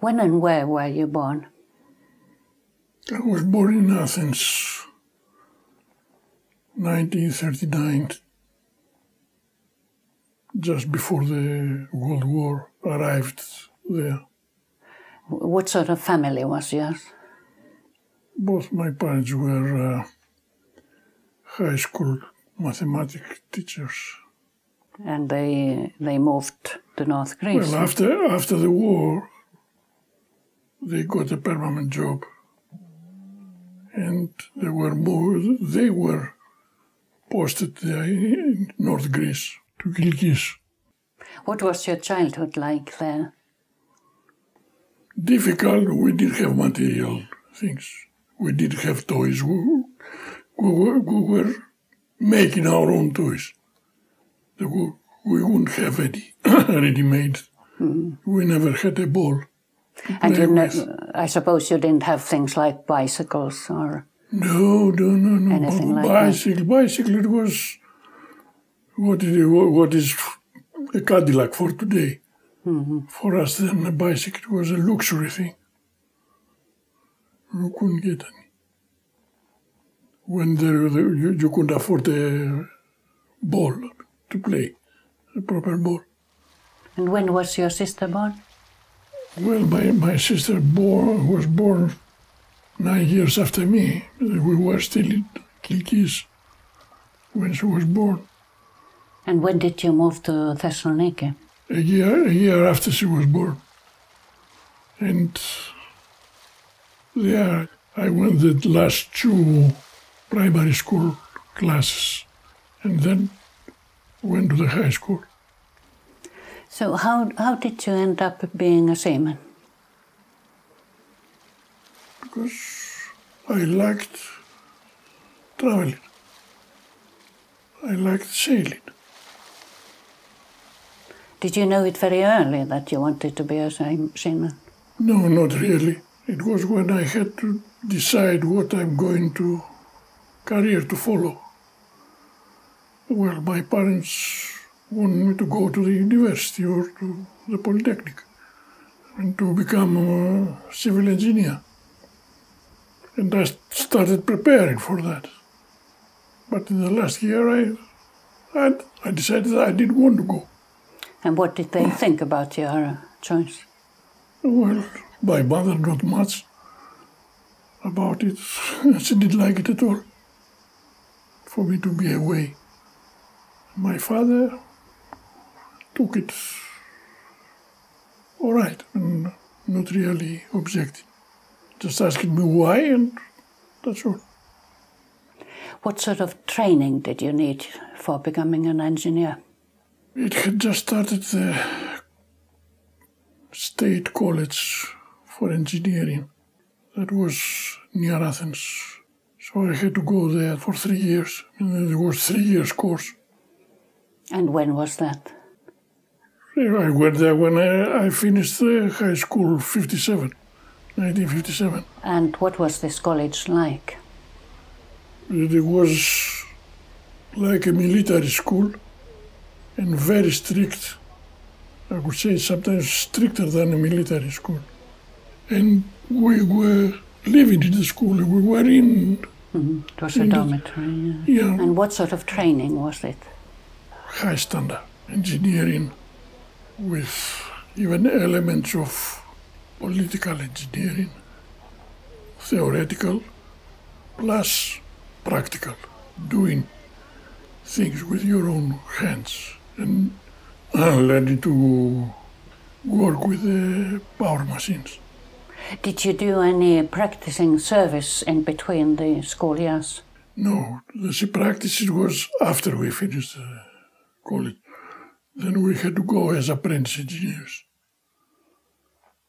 When and where were you born? I was born in Athens, 1939, just before the World War arrived there. What sort of family was yours? Both my parents were high school mathematics teachers. And they moved to North Greece? Well, after the war, they got a permanent job. And they were posted there in North Greece, to Kilkis. What was your childhood like there? Difficult. We didn't have material things. We didn't have toys. We were making our own toys. We wouldn't have any ready-made. We never had a ball. And I suppose you didn't have things like bicycles or no anything like that. Bicycle it was what is a Cadillac for today. For us then, a bicycle was a luxury thing. You couldn't get any. When you couldn't afford a ball to play, a proper ball. And when was your sister born? Well, my sister was born 9 years after me. We were still in Kilkis when she was born. And when did you move to Thessaloniki? A year after she was born. And there I went the last two primary school classes and then went to the high school. So how did you end up being a seaman? Because I liked traveling. I liked sailing. Did you know it very early that you wanted to be a seaman? No, not really. It was when I had to decide what I'm going to career to follow. Well, my parents wanted me to go to the university or to the polytechnic and to become a civil engineer. And I started preparing for that. But in the last year, I decided I didn't want to go. And what did they think about your choice? Well, my mother, not much about it. She didn't like it at all, for me to be away. My father took it all right and not really objected. Just asking me why, and that's all. What sort of training did you need for becoming an engineer? It had just started the State College for Engineering that was near Athens. So I had to go there for 3 years, and it was a 3 years course. And when was that? I went there when I finished high school, 1957. And what was this college like? It was like a military school and very strict. I would say sometimes stricter than a military school. And we were living in the school, we were in... It was a dormitory. Yeah. And what sort of training was it? High standard engineering with even elements of political engineering, theoretical plus practical, doing things with your own hands and learning to work with the power machines. Did you do any practicing service in between the school years? No, the practice was after we finished college. Then we had to go as apprentice engineers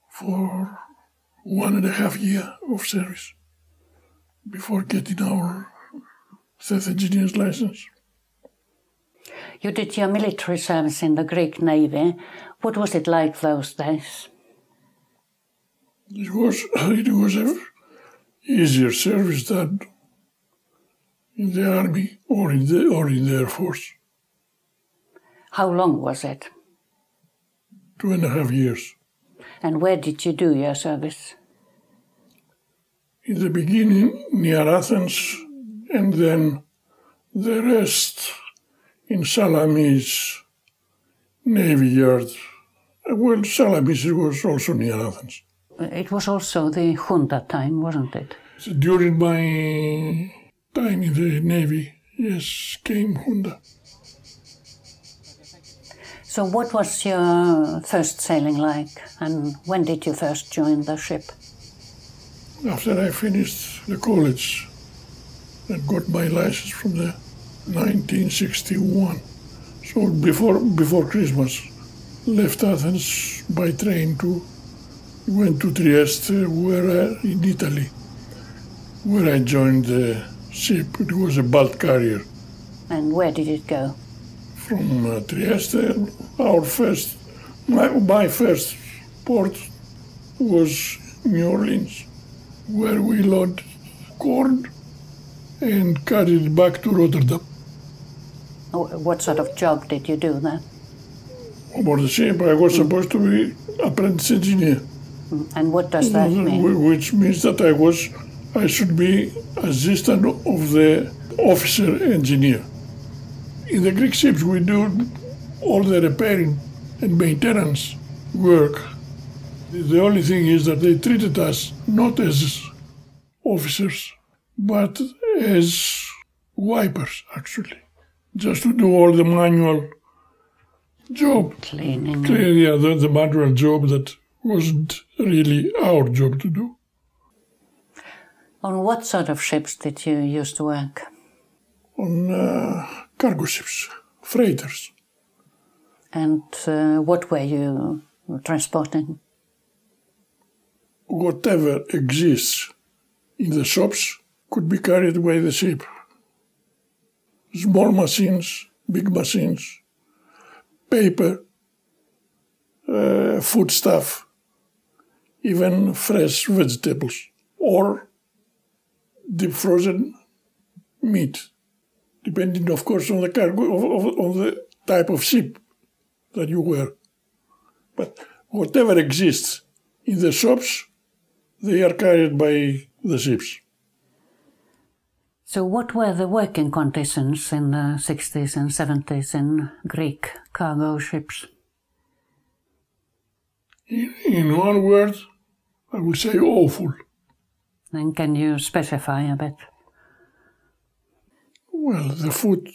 for 1.5 years of service before getting our third engineer's license. You did your military service in the Greek Navy. What was it like those days? It was an easier service than in the army or in the Air Force. How long was it? 2.5 years. And where did you do your service? In the beginning near Athens, and then the rest in Salamis Navy Yard. Well, Salamis was also near Athens. It was also the junta time, wasn't it? During my time in the Navy, yes, came junta. So what was your first sailing like, and when did you first join the ship? After I finished the college and got my license from the 1961. So before Christmas, left Athens by train to went to Trieste, where in Italy, where I joined the ship. It was a bulk carrier. And where did it go? From Trieste, my first port was New Orleans, where we loaded corn and carried it back to Rotterdam. What sort of job did you do then? Aboard the ship, I was supposed to be apprentice engineer. And what does that mean? Which means that I should be assistant of the officer engineer. In the Greek ships, we do all the repairing and maintenance work. The only thing is that they treated us not as officers, but as wipers, actually. Just to do all the manual job. Cleaning. The manual job that wasn't really our job to do. On what sort of ships did you used to work? On cargo ships, freighters. And what were you transporting? Whatever exists in the shops could be carried by the ship. Small machines, big machines, paper, foodstuff, even fresh vegetables or deep frozen meat, depending, of course, on the cargo, on the type of ship that you were. But whatever exists in the shops, they are carried by the ships. So what were the working conditions in the 60s and 70s in Greek cargo ships? In one word, I would say awful. Then can you specify a bit? Well, the food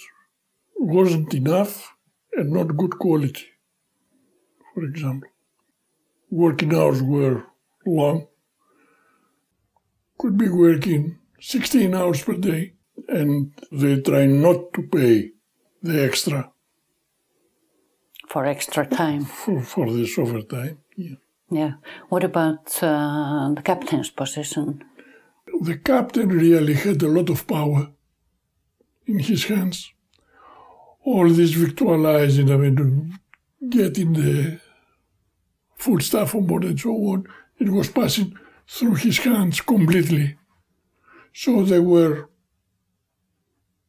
wasn't enough and not good quality, for example. Working hours were long. Could be working 16 hours per day, and they try not to pay the extra. For extra time? For this overtime, yeah. Yeah. What about the captain's position? The captain really had a lot of power in his hands. All this victualizing, I mean, getting the food stuff on board and so on, it was passing through his hands completely. So there were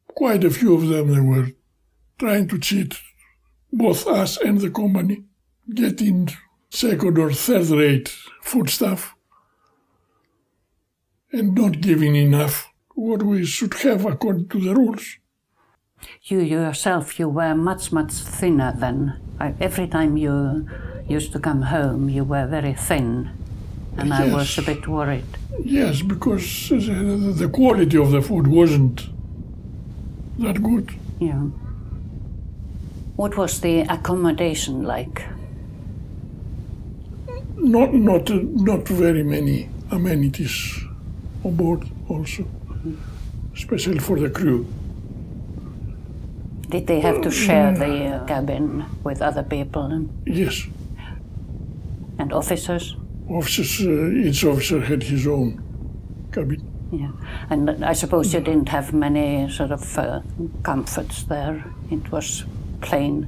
quite a few of them that were trying to cheat both us and the company, getting second or third rate foodstuff and not giving enough what we should have according to the rules. You yourself, you were much, much thinner than. Every time you used to come home, you were very thin. And yes. I was a bit worried. Yes, because the quality of the food wasn't that good. Yeah. What was the accommodation like? Not very many amenities on board also, especially for the crew. Did they have to share the cabin with other people? Yes. And officers? Officers, each officer had his own cabin. Yeah, and I suppose you didn't have many sort of comforts there. It was plain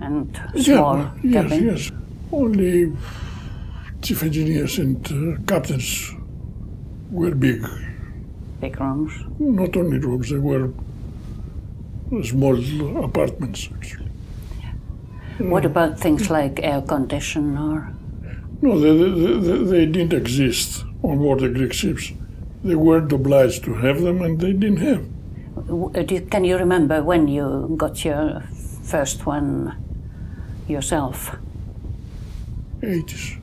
and small cabin. Yes, yes. Only chief engineers and captains were big. Big rooms? Not only rooms, they were small apartments, actually. What about things like air condition or? No, they didn't exist on board the Greek ships. They weren't obliged to have them, and they didn't have. Can you remember when you got your first one yourself? 80s.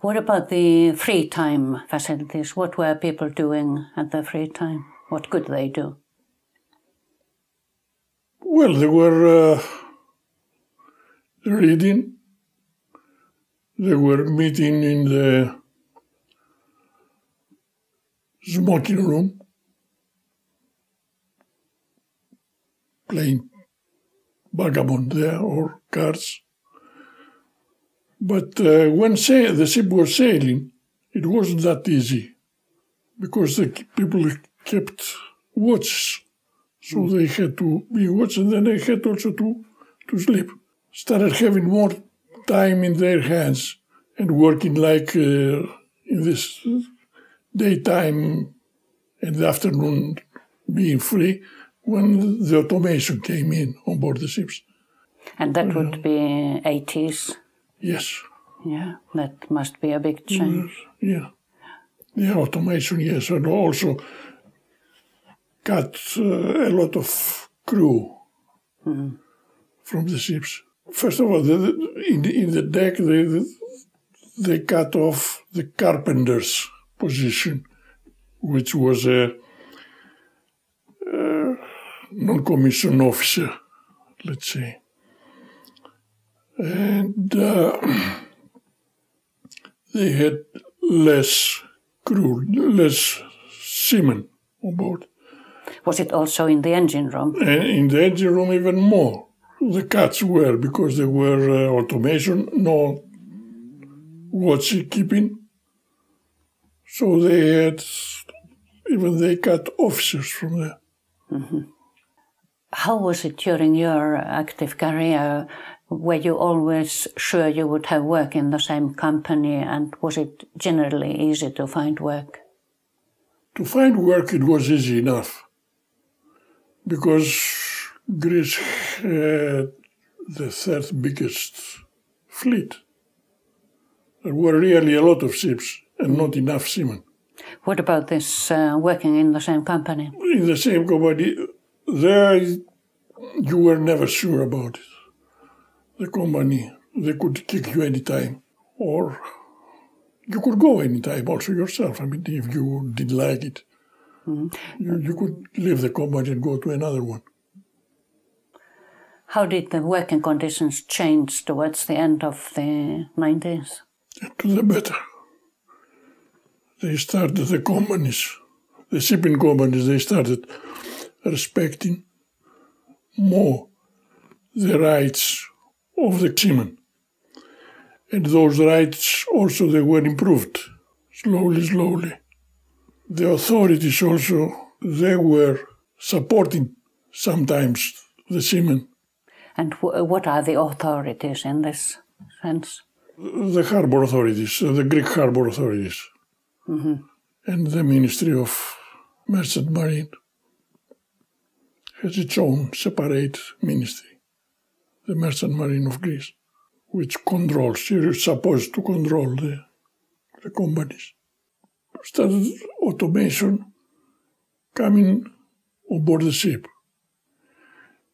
What about the free time facilities? What were people doing at their free time? What could they do? Well, they were reading. They were meeting in the smoking room, playing vagabond there or cards. But when the ship was sailing, it wasn't that easy, because the people kept watches, so they had to be watched, and then they had also to sleep. Started having more time in their hands and working like in this daytime and the afternoon being free when the automation came in on board the ships. And that would be 80s? Yes. Yeah, that must be a big change. Yes, yeah. Yeah, automation, yes, and also cut a lot of crew from the ships. First of all, in the deck, they cut off the carpenter's position, which was a non-commissioned officer, let's say. And they had less crew, less seamen on board. Was it also in the engine room? And in the engine room even more. The cuts were, because there were automation, no watchkeeping. So they had, even they cut officers from there. Mm-hmm. How was it during your active career? Were you always sure you would have work in the same company, and was it generally easy to find work? To find work it was easy enough, because Greece had the third biggest fleet. There were really a lot of ships and not enough seamen. What about this working in the same company? In the same company, there you were never sure about it. The company, they could kick you anytime, or you could go anytime also yourself. I mean, if you didn't like it, you could leave the company and go to another one. How did the working conditions change towards the end of the 90s? To the better. They started the companies, the shipping companies, they started respecting more the rights of the seamen. And those rights also, they were improved, slowly, slowly. The authorities also, they were supporting sometimes the seamen. And what are the authorities in this sense? The harbour authorities, the Greek harbour authorities. Mm-hmm. And the Ministry of Merchant Marine has its own separate ministry. The Merchant Marine of Greece, which controls, is supposed to control the companies. Started automation coming on board the ship.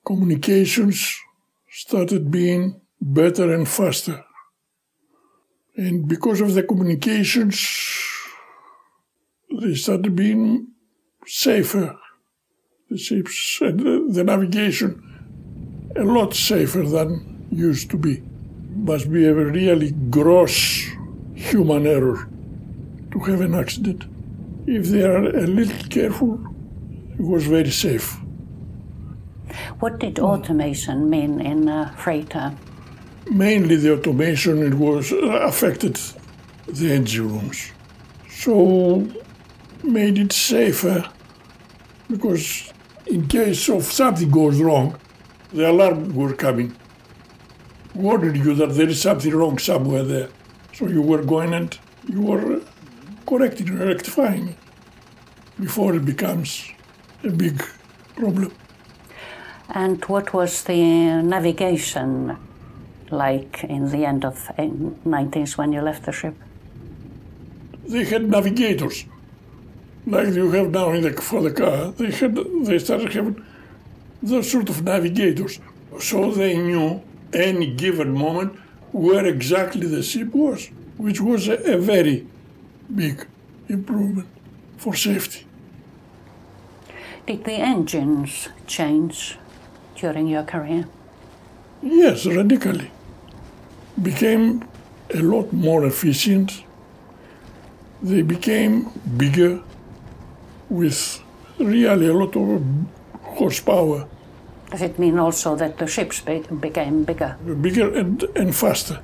Communications started being better and faster. And because of the communications, they started being safer, the ships, and the navigation. A lot safer than used to be. Must be a really gross human error to have an accident. If they are a little careful, it was very safe. What did automation mean in a freighter? Mainly the automation, it was affected the engine rooms. So made it safer, because in case of something goes wrong, the alarm were coming, warning you that there is something wrong somewhere there. So you were going and you were correcting, rectifying it before it becomes a big problem. And what was the navigation like in the end of the 90s when you left the ship? They had navigators, like you have now in for the car. They started having those sort of navigators. So they knew any given moment where exactly the ship was, which was a very big improvement for safety. Did the engines change during your career? Yes, radically. Became a lot more efficient. They became bigger with really a lot of horsepower. Does it mean also that the ships became bigger? Bigger and faster.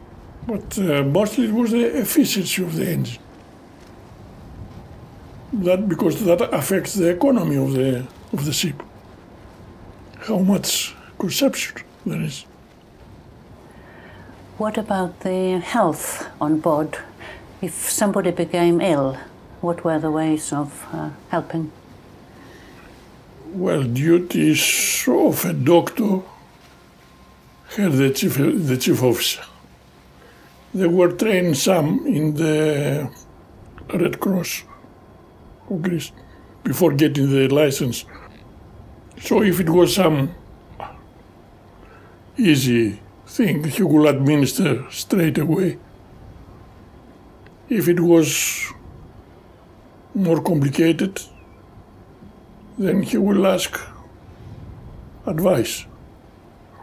But mostly it was the efficiency of the engine. That because that affects the economy of the ship. How much consumption there is. What about the health on board? If somebody became ill, what were the ways of helping? Well, duties of a doctor had the chief officer. They were trained some in the Red Cross of Greece before getting the license. So if it was some easy thing, he would administer straight away. If it was more complicated, then he will ask advice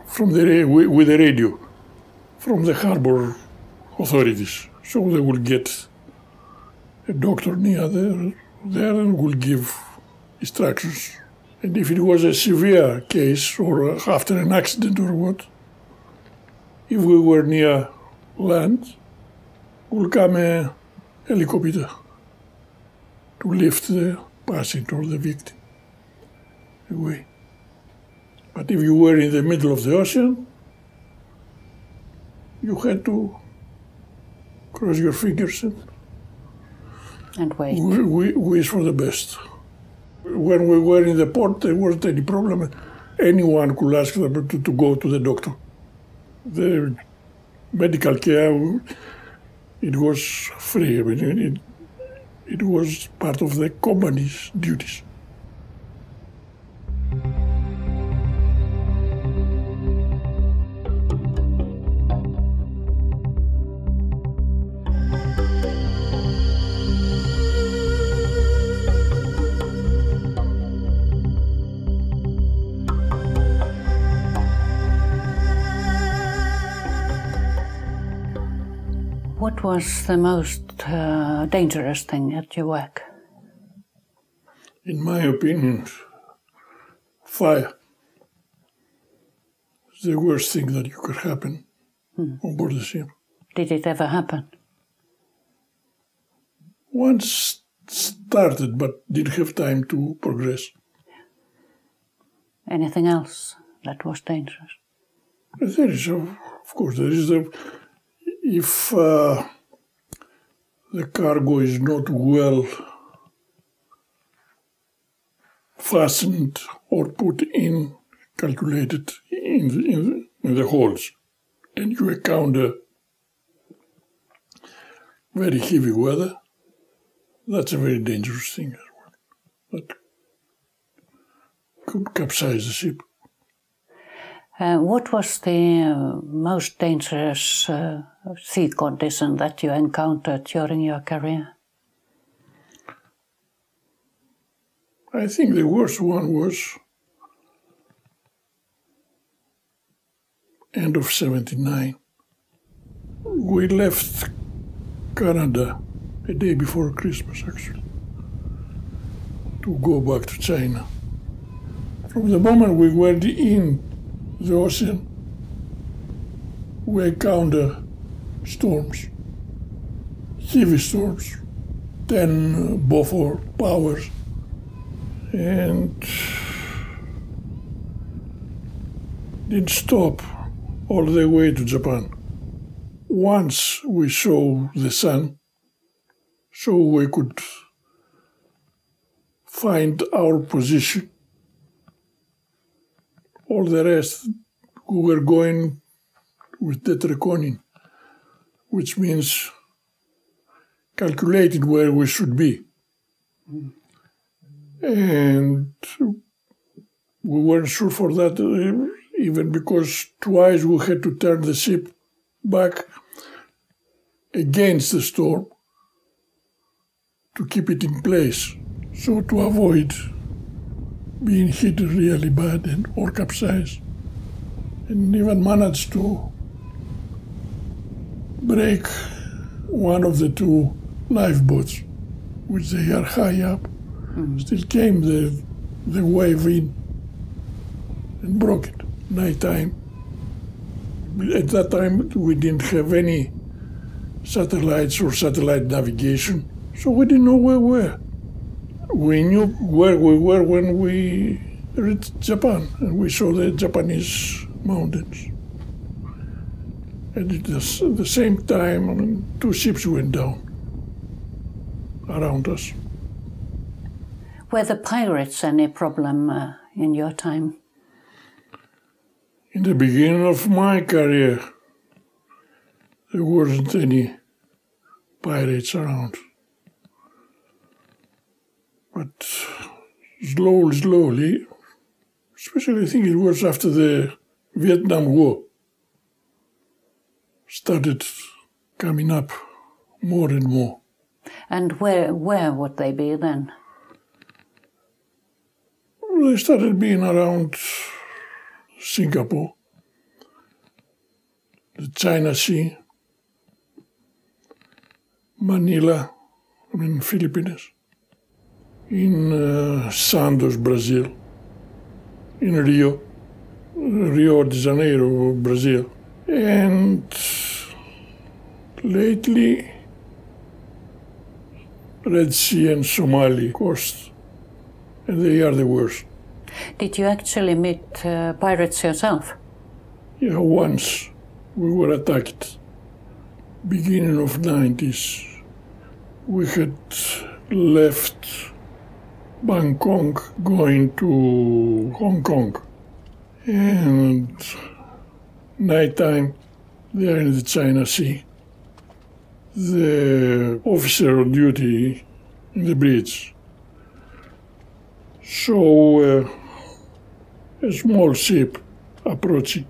from with the radio from the harbor authorities. So they will get a doctor near there and will give instructions. And if it was a severe case or after an accident or what, if we were near land, will come a helicopter to lift the passenger or the victim away. But if you were in the middle of the ocean, you had to cross your fingers and wait. Wish for the best. When we were in the port, there wasn't any problem. Anyone could ask them to go to the doctor. The medical care, it was free. I mean, it was part of the company's duties. What was the most dangerous thing at your work? In my opinion, fire. It's the worst thing that could happen on board the ship. Did it ever happen? Once started, but didn't have time to progress. Anything else that was dangerous? There is, of course, there is the. If the cargo is not well fastened or put in, calculated in the holds, and you encounter very heavy weather, that's a very dangerous thing as well. That could capsize the ship. What was the most dangerous sea condition that you encountered during your career? I think the worst one was end of '79. We left Canada a day before Christmas, actually, to go back to China. From the moment we went in the ocean, we encounter storms, heavy storms, 10 Beaufort powers, and didn't stop all the way to Japan. Once we saw the sun, so we could find our position. All the rest, we were going with tetraconin, which means calculated where we should be. And we weren't sure for that, even because twice we had to turn the ship back against the storm to keep it in place, so to avoid being hit really bad and or capsized. And even managed to break one of the two lifeboats, which they are high up. Still came the wave in and broke it, nighttime. At that time, we didn't have any satellites or satellite navigation, so we didn't know where we were. We knew where we were when we reached Japan, and we saw the Japanese mountains. And at the same time, I mean, two ships went down around us. Were the pirates any problem in your time? In the beginning of my career, there weren't any pirates around. But slowly, especially I think it was after the Vietnam War, started coming up more and more. And where would they be then? They started being around Singapore, the China Sea, Manila, I mean Philippines, in Santos, Brazil, in Rio de Janeiro, Brazil. And lately, Red Sea and Somalia coast, and they are the worst. Did you actually meet pirates yourself? Yeah, once we were attacked. Beginning of 90s, we had left Bangkok going to Hong Kong. And nighttime, they're in the China Sea. The officer on duty in the bridge saw a small ship approaching.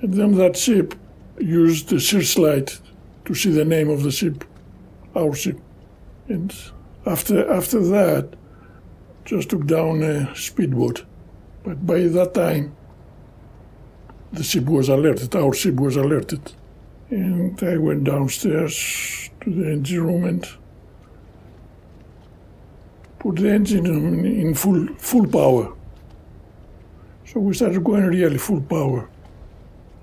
And then that ship used the searchlight to see the name of the ship, our ship. And after that, just took down a speedboat. But by that time, the ship was alerted, our ship was alerted. And I went downstairs to the engine room and put the engine in full power. So we started going really full power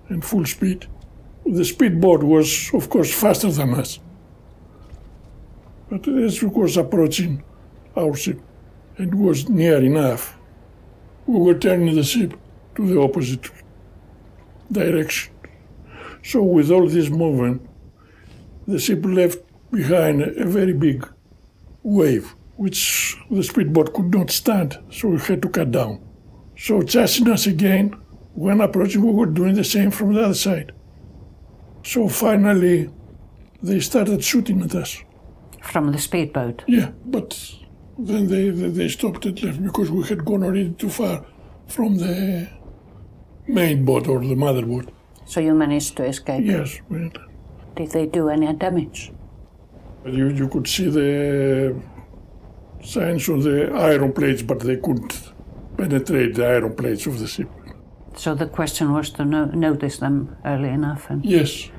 and full speed. The speedboat was, of course, faster than us. But as it was approaching our ship, it was near enough. We were turning the ship to the opposite direction. So with all this movement, the ship left behind a very big wave, which the speedboat could not stand, so we had to cut down. So chasing us again, when approaching, we were doing the same from the other side. So finally, they started shooting at us. From the speedboat? Yeah, but then they stopped and left because we had gone already too far from the main boat or the mother boat. So you managed to escape? Yes. Did they do any damage? You could see the signs of the iron plates, but they couldn't penetrate the iron plates of the ship. So the question was to notice them early enough? And yes.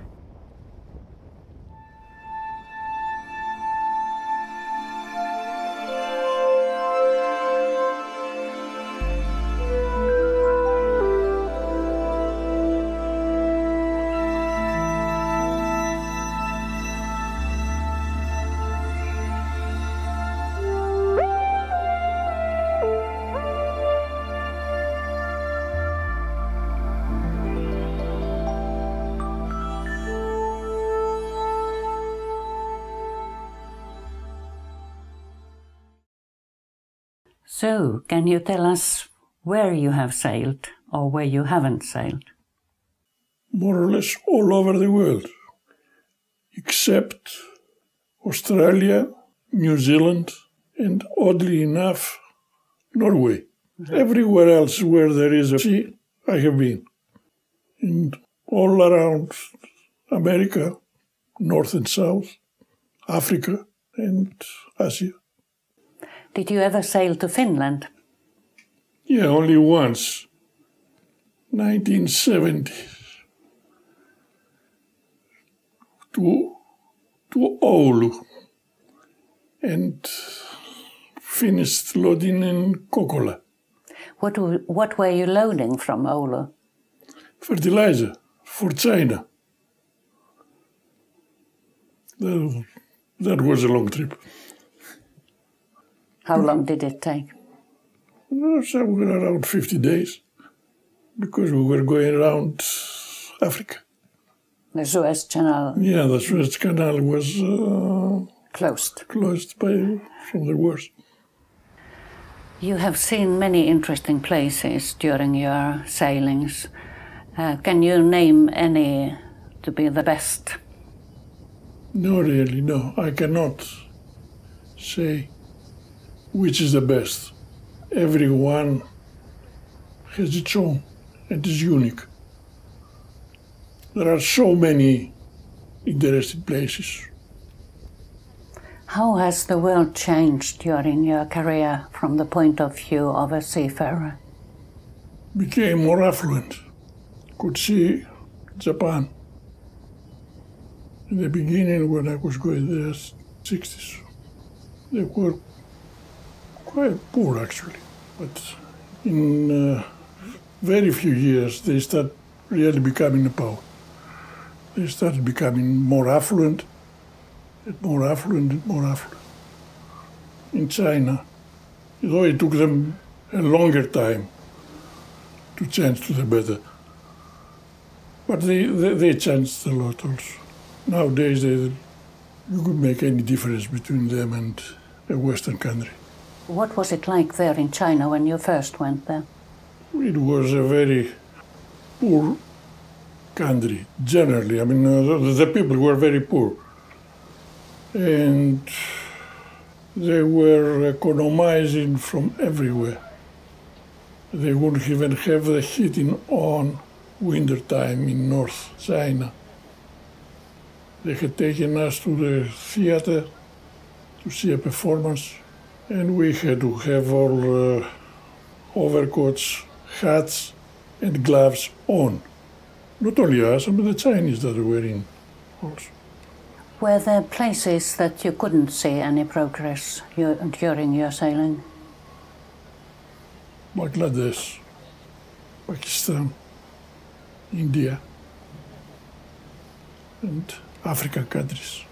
So, can you tell us where you have sailed or where you haven't sailed? more or less all over the world, except Australia, New Zealand, and oddly enough, Norway. Everywhere else where there is a sea, I have been. And all around America, North and South, Africa and Asia. Did you ever sail to Finland? Yeah, only once, 1970, to Oulu, and finished loading in Kokkola. What were you loading from Oulu? Fertilizer for China. That was a long trip. How long did it take? Somewhere around 50 days, because we were going around Africa. The Suez Canal? Yeah, the Suez Canal was closed from the wars. You have seen many interesting places during your sailings. Can you name any to be the best? No, really, no. I cannot say which is the best. Everyone has its own and is unique. There are so many interesting places. How has the world changed during your career from the point of view of a seafarer? Became more affluent. Could see Japan. In the beginning, when I was going there, 60s, they were quite poor actually. But in very few years, they started really becoming a power. They started becoming more affluent. And more affluent and more affluent. In China, though it took them a longer time to change to the better, but they changed a lot also. Nowadays, you could make any difference between them and a Western country. What was it like there in China when you first went there? It was a very poor country, generally. I mean, the people were very poor. And they were economizing from everywhere. They wouldn't even have the heating on winter time in North China. They had taken us to the theater to see a performance, and we had to have our overcoats, hats, and gloves on. Not only us, but the Chinese that were in also. Were there places that you couldn't see any progress during your sailing? Bangladesh, Pakistan, India, and African countries.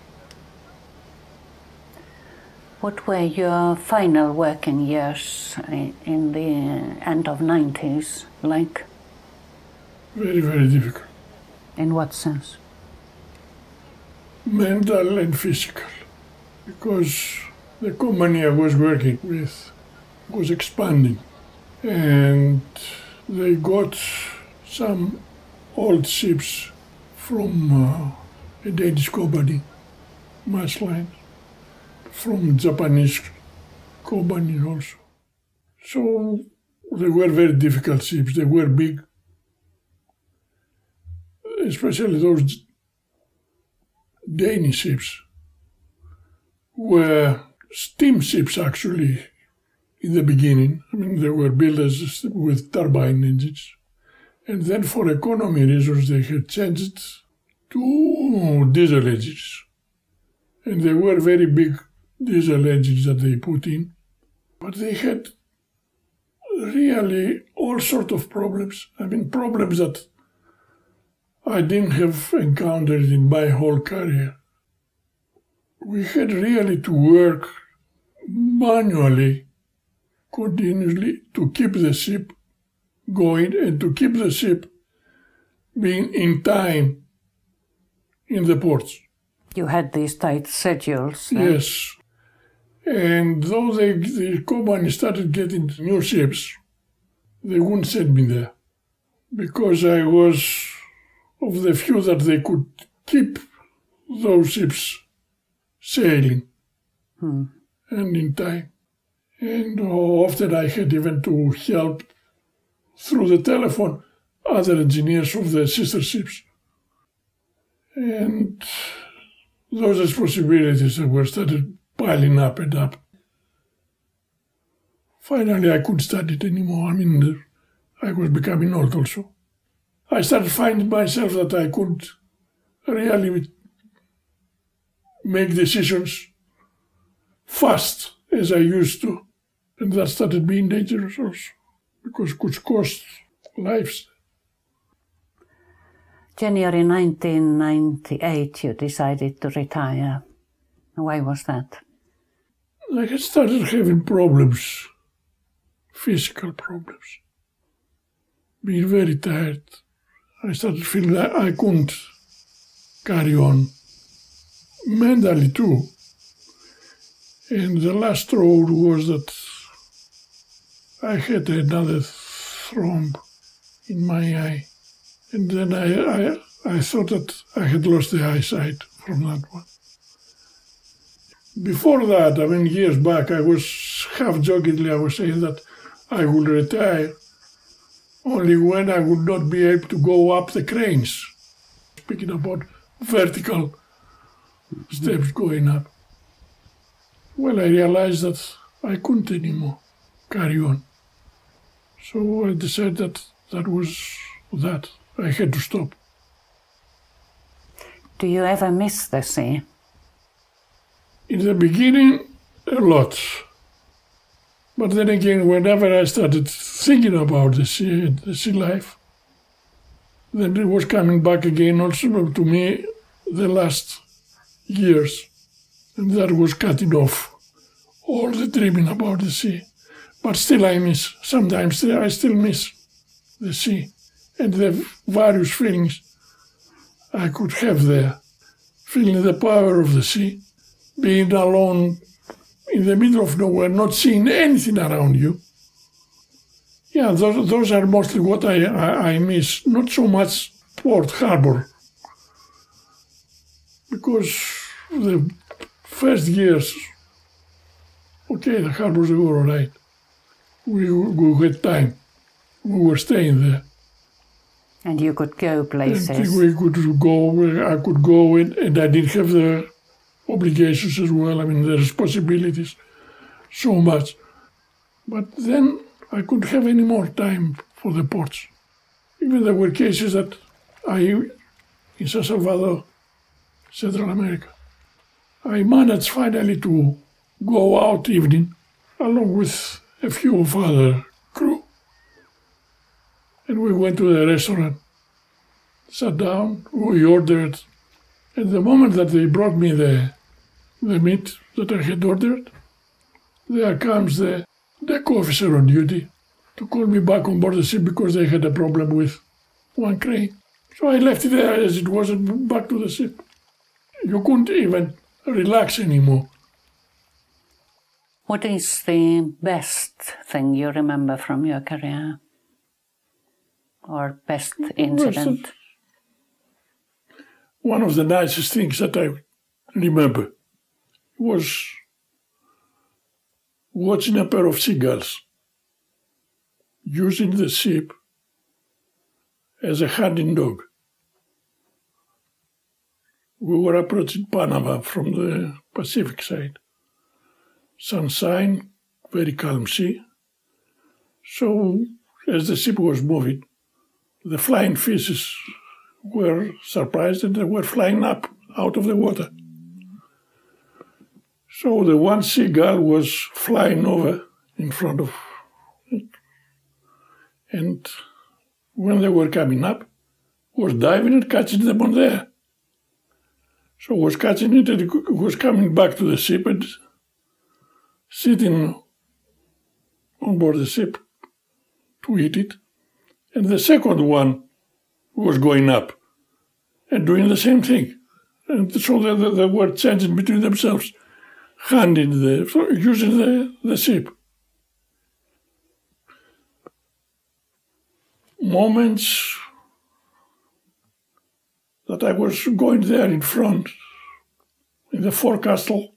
What were your final working years in the end of 90s like? Very, very difficult. In what sense? Mental and physical, because the company I was working with was expanding, and they got some old ships from a Danish company, Mass Line, from Japanese companies also. So they were very difficult ships. They were big, especially those Danish ships were steam ships actually in the beginning. I mean, they were built as with turbine engines. And then for economy reasons, they had changed to diesel engines. And they were very big diesel engines that they put in. But they had really all sorts of problems. I mean, problems that I didn't have encountered in my whole career. We had really to work manually, continuously, to keep the ship going and to keep the ship being in time in the ports. You had these tight schedules. Then. Yes. And though the company started getting new ships, they wouldn't send me there because I was of the few that they could keep those ships sailing. Hmm. And in time. And often I had even to help through the telephone other engineers of the sister ships. And those responsibilities were started piling up and up. Finally, I couldn't study it anymore. I mean, I was becoming old also. I started finding myself that I couldn't really make decisions fast as I used to. And that started being dangerous also, because it could cost lives. January 1998, you decided to retire. Why was that? I had started having problems, physical problems, being very tired. I started feeling that I couldn't carry on, mentally too. And the last road was that I had another thromb in my eye. And then I thought that I had lost the eyesight from that one. Before that, I mean, years back, I was half-jokingly, I was saying that I would retire only when I would not be able to go up the cranes. Speaking about vertical steps going up. Well, I realized that I couldn't anymore carry on. So I decided that that was that. I had to stop. Do you ever miss the sea? In the beginning, a lot. But then again, whenever I started thinking about the sea and the sea life, then it was coming back again also to me the last years. And that was cutting off all the dreaming about the sea. But still I miss. Sometimes I still miss the sea and the various feelings I could have there. Feeling the power of the sea, being alone in the middle of nowhere, not seeing anything around you. Yeah, those are mostly what I miss. Not so much Port Harbour. Because the first years, okay, the harbours were all right. We had time. We were staying there. And you could go places. And we could go, I could go, and I didn't have the obligations as well, I mean, the responsibilities so much. But then I couldn't have any more time for the ports. Even there were cases that I, in San Salvador, Central America, I managed finally to go out evening along with a few of other crew. And we went to the restaurant, sat down, we ordered. And the moment that they brought me the meat that I had ordered, there comes the deck officer on duty to call me back on board the ship because they had a problem with one crane. So I left it there as it was and back to the ship. You couldn't even relax anymore. What is the best thing you remember from your career? Or best incident? Best. One of the nicest things that I remember was watching a pair of seagulls using the ship as a hunting dog. We were approaching Panama from the Pacific side. Sunshine, very calm sea. So, as the ship was moving, the flying fishes were surprised and they were flying up out of the water. So the one seagull was flying over in front of it. And when they were coming up, was diving and catching them on there. So was catching it and it was coming back to the ship and sitting on board the ship to eat it. And the second one was going up and doing the same thing. And so they were changing between themselves, handing using the ship. Moments that I was going there in front, in the forecastle,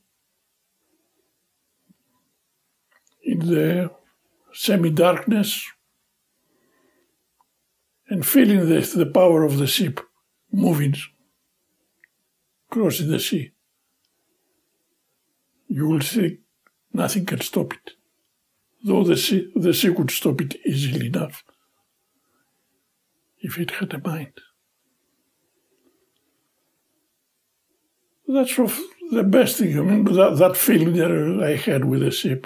in the semi-darkness, and feeling the power of the ship moving, crossing the sea. You will think nothing can stop it, though the sea could stop it easily enough, if it had a mind. That's of the best thing, I mean, that feeling that I had with the ship.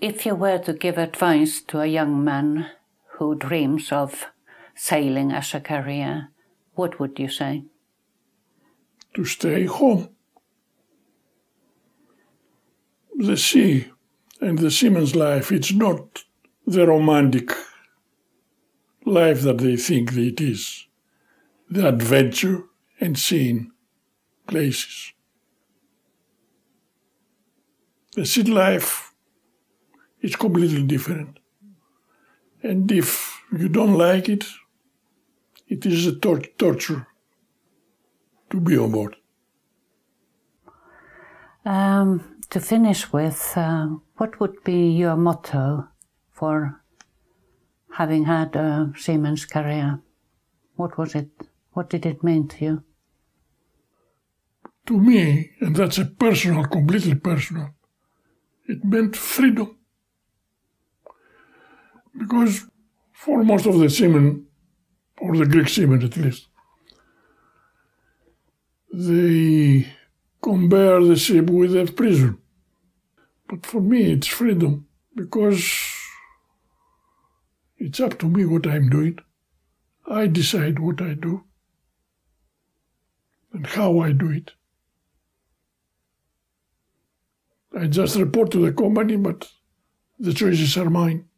If you were to give advice to a young man who dreams of sailing as a career, what would you say? To stay home. The sea and the seaman's life, it's not the romantic life that they think it is. The adventure and seeing places. The sea life is completely different. And if you don't like it, it is a torture to be on board. To finish with, what would be your motto for having had a seaman's career? What was it? What did it mean to you? To me, and that's a personal, completely personal, it meant freedom. Because for most of the seamen, or the Greek seamen at least, they compare the ship with a prison. But for me it's freedom, because it's up to me what I'm doing. I decide what I do and how I do it. I just report to the company, but the choices are mine.